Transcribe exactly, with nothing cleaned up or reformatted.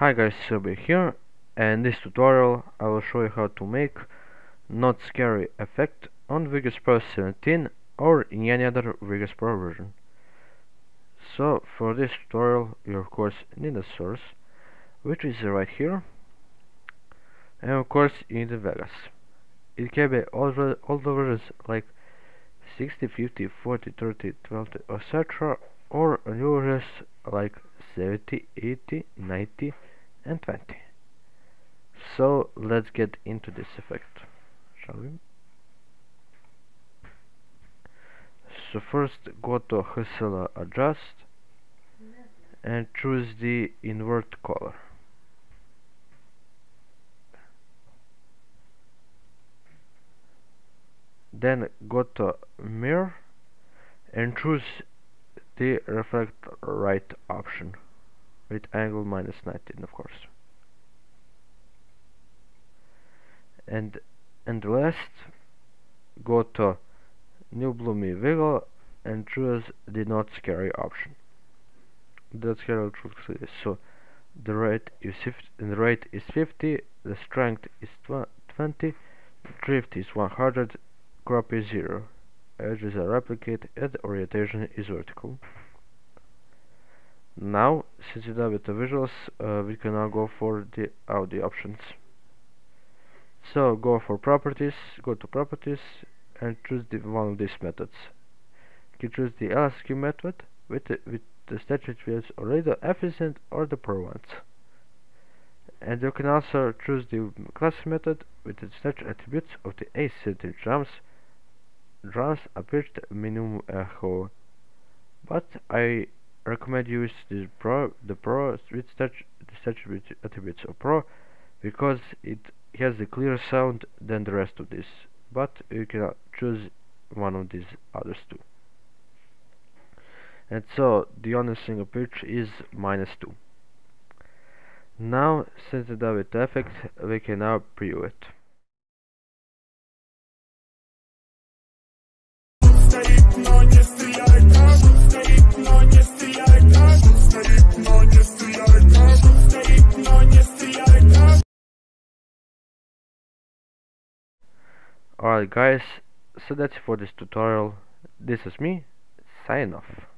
Hi guys, Sylvia here, and in this tutorial I will show you how to make Not Scary effect on Vegas Pro seventeen or in any other Vegas Pro version. So for this tutorial you of course need a source, which is right here, and of course you need Vegas. It can be all the, all the versions like sixty, fifty, forty, thirty, twelve, et cetera, or new versions like seventy, eighty, ninety and twenty. So let's get into this effect, shall we? So first go to H S L Adjust and choose the Invert Color. Then go to Mirror and choose the Reflect Right option with angle minus nineteen, of course. And and last, go to New Bloomy Wiggle and choose the Not Scary option. That's how it looks like this. So the rate is the rate is fifty, the strength is twenty, drift is one hundred, crop is zero, edges are replicate, and orientation is vertical. Now, since we're done with the visuals, uh, we can now go for the audio options. So go for properties, go to properties, and choose the one of these methods. You can choose the L S Q method with the, with the statute fields already the efficient or the pro ones. And you can also choose the class method with the statute attributes of the async drums. Drums appears the minimum echo, but I recommend you use the pro the pro with such attributes of pro because it has a clearer sound than the rest of this, but you can choose one of these others too. And so the only single pitch is minus two. Now since the David effect, we can now preview it. Alright guys, so that's it for this tutorial. This is me, sign off.